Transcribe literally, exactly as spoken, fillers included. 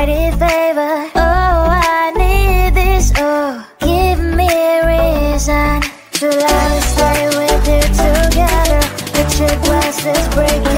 mighty favor. Oh, I need this, oh, give me a reason to love and stay with you together. Picture glasses breaking